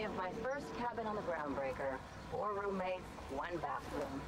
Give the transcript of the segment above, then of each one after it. me of my first cabin on the Groundbreaker. 4 roommates, 1 bathroom.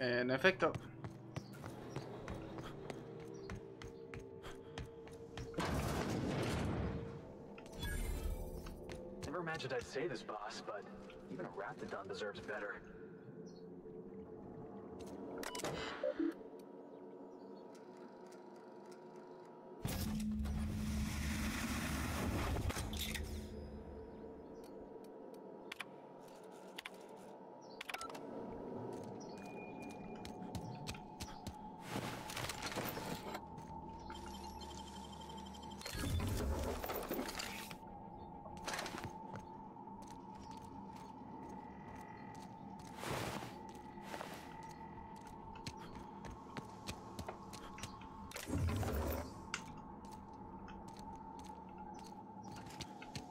En efecto. Never imagined I'd say this, boss, but even a Raptodon deserves better.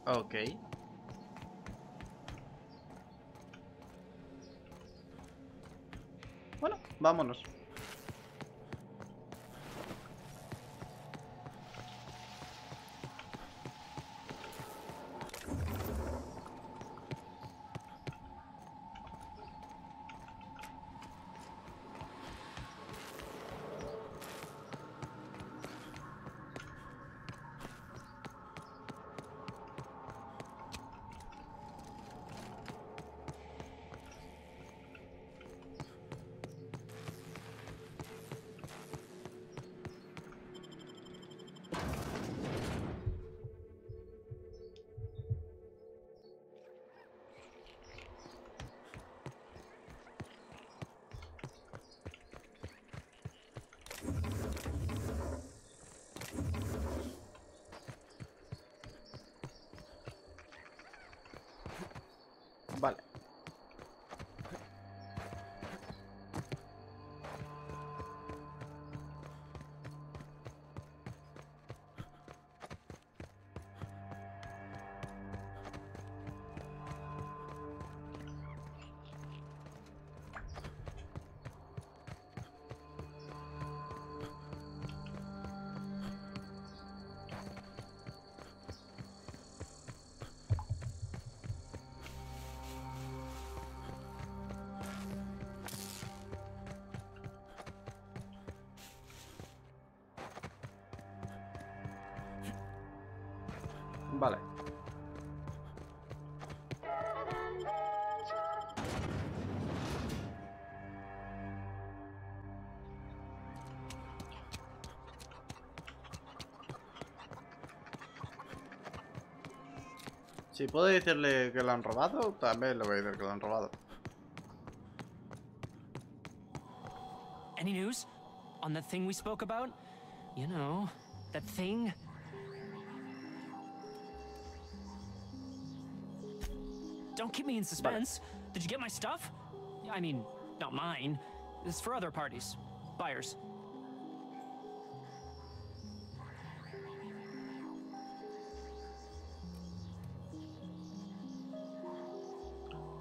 Okay. Bueno, vámonos. Vale. Vale. Si puedo decirle que lo han robado, también le voy a decir que lo han robado. Any news on the thing we spoke about? You know, that thing. Don't keep me in suspense. Vale. Did you get my stuff? I mean, not mine. This is for other parties, buyers.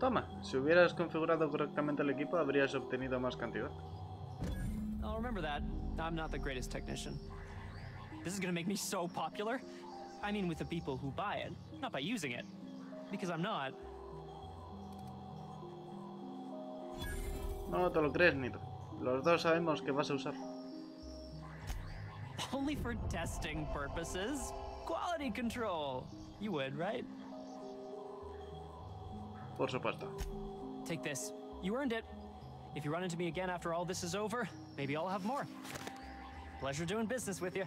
Toma, si hubieras configurado correctamente el equipo, habrías obtenido más cantidad. I'll remember that. I'm not the greatest technician. This is gonna make me so popular. I mean, with the people who buy it, not by using it, because I'm not. No te lo crees, Nito. Los dos sabemos que vas a usar. Only for testing purposes. Quality control. You would, right? Por supuesto. Take this. You earned it. If you run into me again after all this is over, maybe I'll have more. Pleasure doing business with you.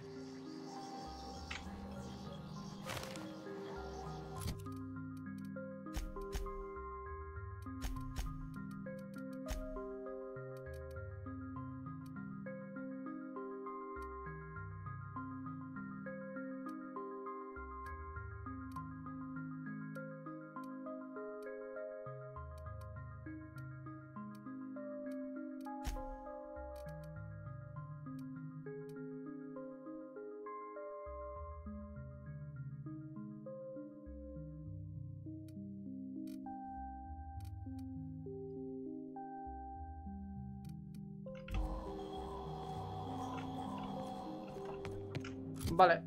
Vale.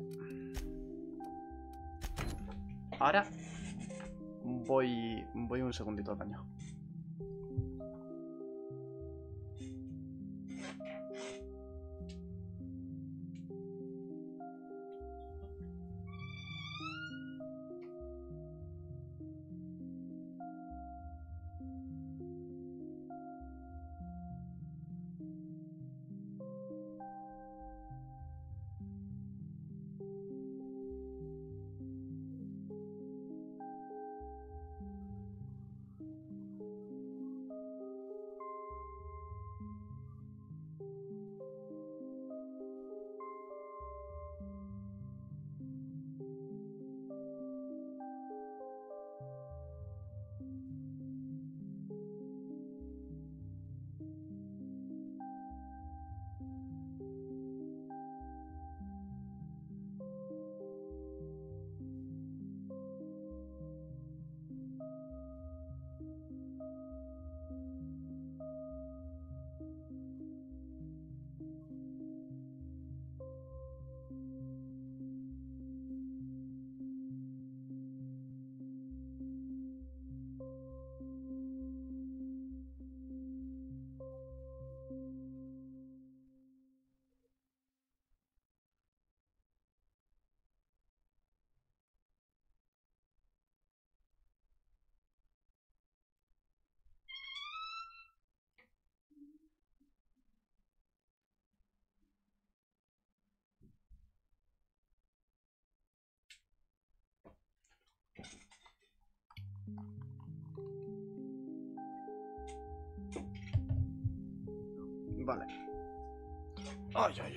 Ahora voy un segundito al baño. Vale. Ay, ay, ay, ay.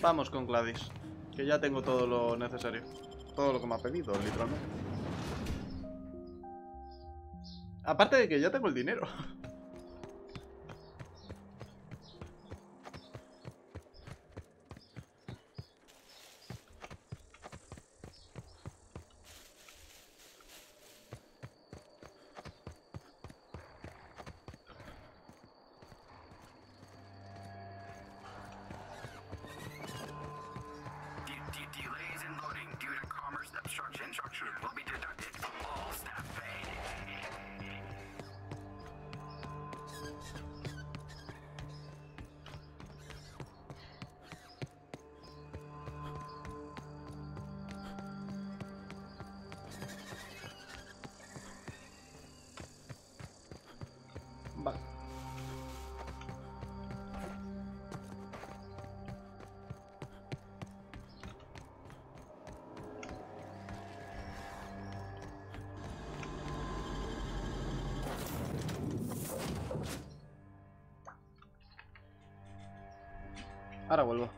Vamos con Gladys, que ya tengo todo lo necesario. Todo lo que me ha pedido, literalmente. Aparte de que ya tengo el dinero. Ahora vuelvo.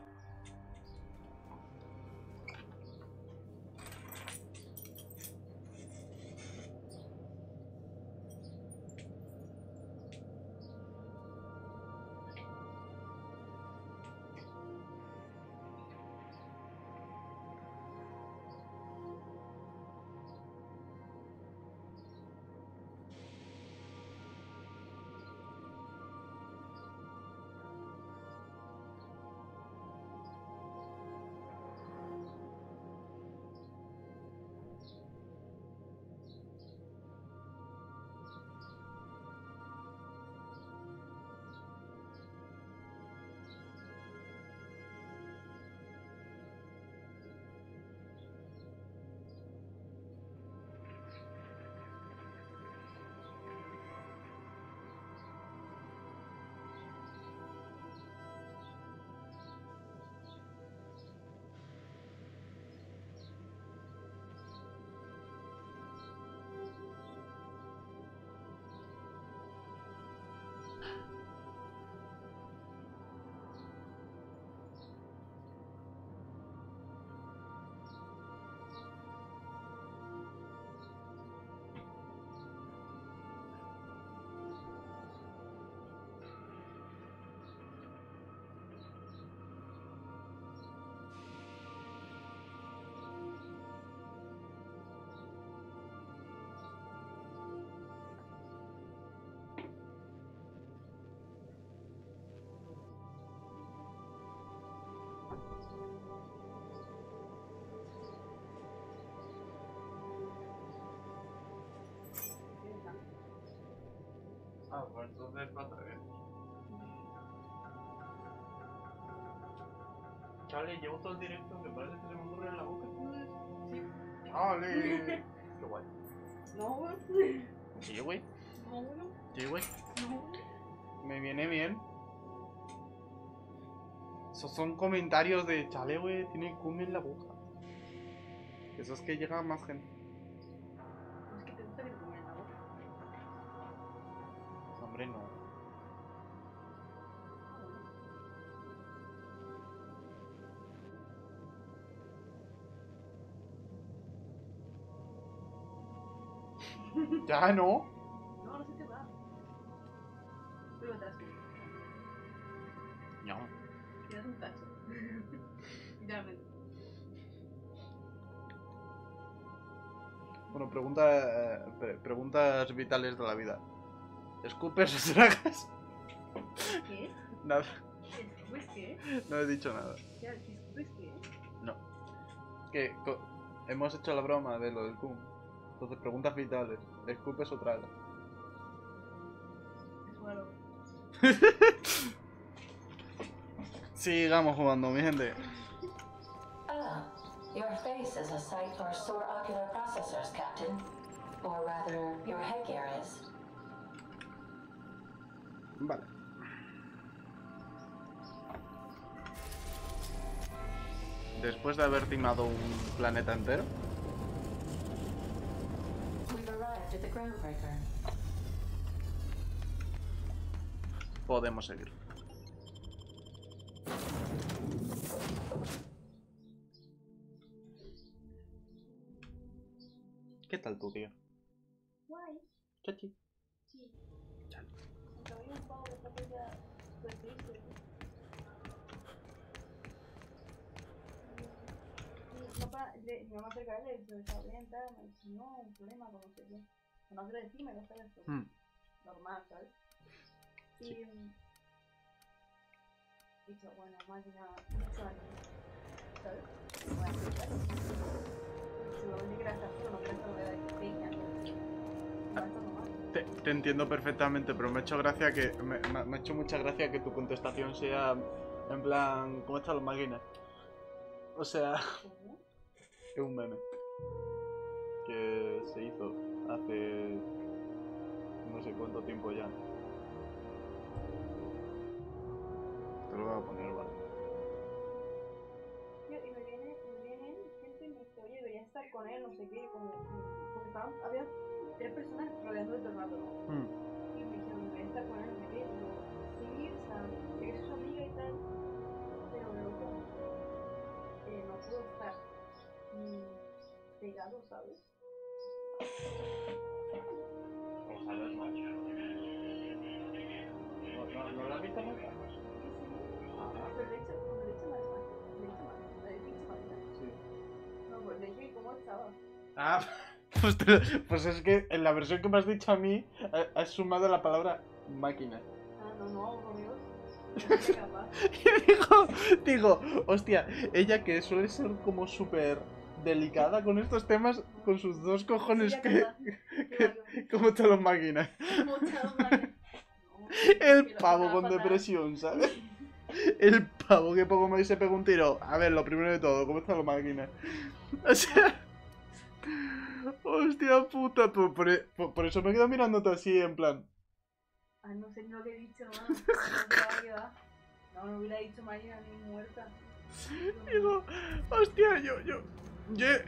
Ah, pues entonces va otra vez. Chale, llevo todo el directo que parece que se me ocurre en la boca, ¿no? Sí. Chale. Qué guay. No, güey. Sí, güey. No, güey. Sí, güey. No. Me viene bien. Esos son comentarios de chale, güey, tiene cumbia en la boca. Eso es que llega más gente. ¿Es que te gusta que cumbia en la boca? Hombre, no. ¿Ya no? No, no se te va. Pero me atasco. No. Me das un tacho. Ya me... Bueno, preguntas vitales de la vida. ¿Escupes o tragas? ¿Qué? Nada. ¿Escupes qué? No he dicho nada. ¿Qué? ¿Escupes qué? No. Que hemos hecho la broma de lo del cum. Entonces, preguntas vitales. ¿Escupes o tragas? Es malo. Sigamos jugando, mi gente. Your face is a sight for sore ocular processors, Captain. Or rather, your headgear is. Vale. Después de haber timado un planeta entero. Podemos seguir. ¿Qué tal tu día? Guay. Chachi. Sí. Chale. Mi papá, mi mamá se cae, le dice, está bien, tal, me dice, no, un problema, como que yo. No quiero decirme, no sabes esto. Normal, ¿sabes? Y... sí. Dicho, bueno, más de nada, mucho años, ¿sabes? Bueno, ¿sabes? Gracias, pero no quiero saber de pequeña. Te entiendo perfectamente, pero me ha hecho gracia que... Me ha hecho mucha gracia que tu contestación sea... En plan... ¿Cómo están los máquinas? O sea... ¿Cómo? Es un meme. Que se hizo hace... no sé cuánto tiempo ya. Te lo voy a poner, vale. Y me viene gente y me dice, oye, debería estar con él, no sé qué, como... porque estaban, había tres personas rodeando el tornado, ¿no? Y me dijeron, debería estar con él, no sé qué, y digo, sí, o sea, eres su amiga y tal, pero luego, no puedo estar pegado, ¿sabes? Ojalá no. ¿No la viste nunca? Sí. Ah, pero de hecho la he. Sí. No, pues de hecho, ¿y cómo estaba? Ah, pues es que en la versión que me has dicho a mí, has sumado la palabra máquina. Ah, no, por Dios. Y digo, hostia, ella que suele ser como súper delicada con estos temas, con sus dos cojones, sí, que como te los máquinas. El pavo con depresión, ¿sabes? El pavo que poco más se pega un tiro. A ver, lo primero de todo, ¿cómo están los máquinas? O sea... hostia puta, por eso me quedo mirándote así, en plan... ah, no sé lo que he dicho, no, no hubiera dicho máquina ni muerta. Digo, hostia, yo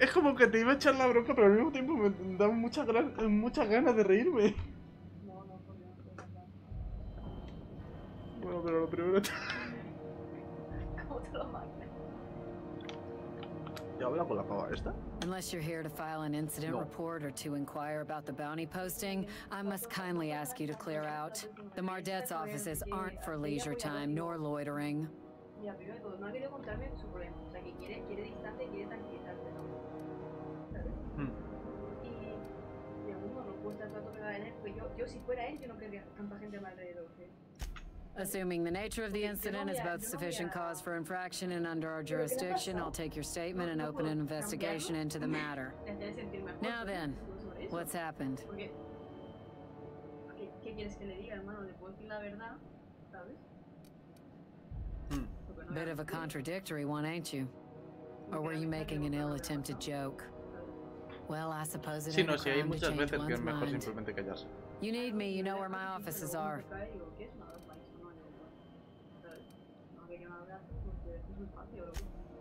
es como que te iba a echar la bronca, pero al mismo tiempo me da muchas ganas de reírme. No, porque no puedo contar. Bueno, pero lo primero está... ¿cómo te lo matas? ¿Ya habla con la pava esta? Unless you're here to file an incident report or to inquire about the bounty posting, I must kindly ask you to clear out. The Mardet's offices aren't for leisure time nor loitering. Ya, primero de todo, no ha querido contarme su problema. O sea, que quiere distancia y quiere tranquilizarse, ¿no? ¿Sabes? Y segundo, no puedo estar tanto pegada en él, porque yo si fuera él, yo no querría tanta gente a mi alrededor. Assuming the nature of the incident is both sufficient cause for infraction and under our jurisdiction, I'll take your statement and open an investigation into the matter. Now then, what's happened? Porque ¿Qué quieres que le diga, hermano? Le puedo decir la verdad, ¿sabes? Hmm. Bit of a contradictory one, ain't you? Or were you making an ill-attempted joke? Well, I suppose it ain't a crime to change one's mind. You need me, you know where my offices are.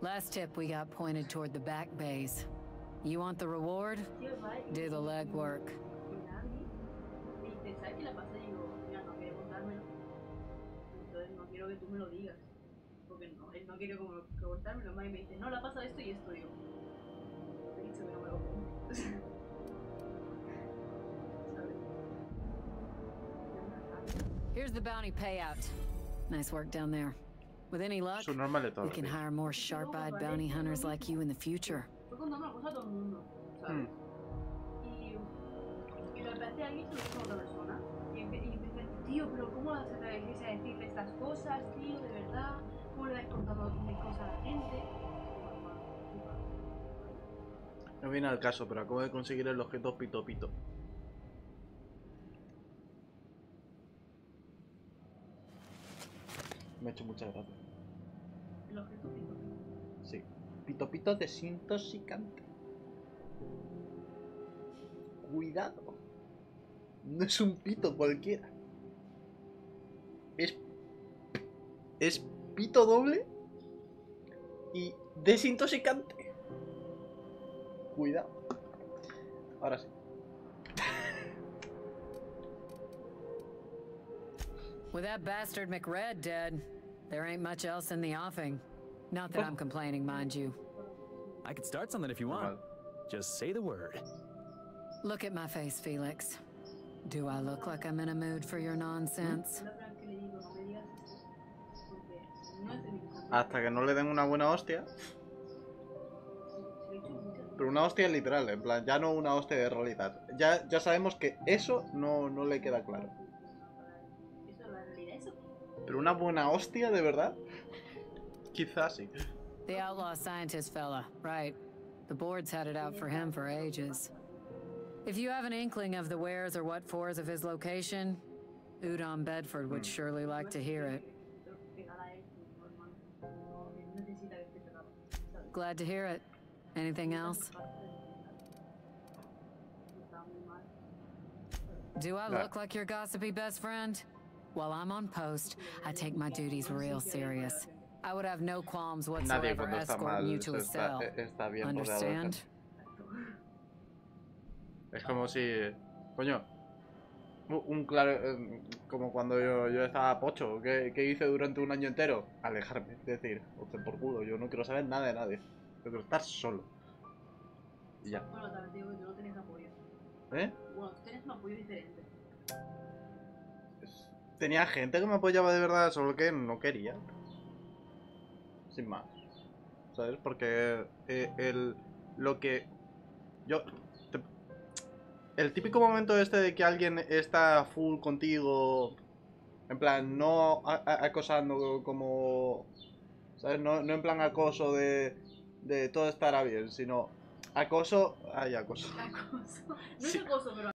Last tip we got pointed toward the back bays. You want the reward? Do the legwork. Here's the bounty payout. Nice work down there. With any luck, we can hire more sharp-eyed bounty hunters like you in the future. Hmm. Tío, pero ¿cómo vas a atreverse a decirle estas cosas, tío? De verdad, ¿cómo le vas contando cosas a la gente? No viene al caso, pero acabo de conseguir el objeto Pito Pito. Me ha hecho mucha gracia. ¿El objeto Pito Pito? Sí. Pito Pito desintoxicante. Cuidado. No es un pito cualquiera. Es pito doble y desintoxicante. Cuidado. Ahora sí. With that bastard McRed dead, there ain't much else in the offing. Not that I'm complaining, mind you. I could start something if you want. Just say the word. Look at my face, Felix. Do I look like I'm in a mood for your nonsense? Hasta que no le den una buena hostia. Pero una hostia literal, en plan, ya no una hostia de realidad. Ya sabemos que eso no le queda claro. Pero una buena hostia de verdad. Quizás sí. The outlaw scientist fella, right? The board's had it out for him for ages. If you have an inkling of the where's or what for's of his location, Udon Bedford would surely like to hear it. Glad to hear it. Anything else? Do I look like your gossipy best friend? While I'm on post, I take my duties real serious. I would have no qualms whatsoever escorting you to a cell. Understand? Es como si, coño, un claro, como cuando yo estaba pocho, ¿qué hice durante un año entero? Alejarme, es decir, hostia, por culo, yo no quiero saber nada de nadie, yo quiero estar solo. Y ya. Bueno, también digo que tú no tienes apoyo. ¿Eh? Bueno, tú tienes un apoyo diferente. Tenía gente que me apoyaba de verdad, solo que no quería. Sin más. ¿Sabes? Porque lo que yo... El típico momento este de que alguien está full contigo, en plan, no acosando como, ¿sabes? No en plan acoso de todo estará bien, sino acoso... Ay, acoso. Acoso. No es acoso, pero...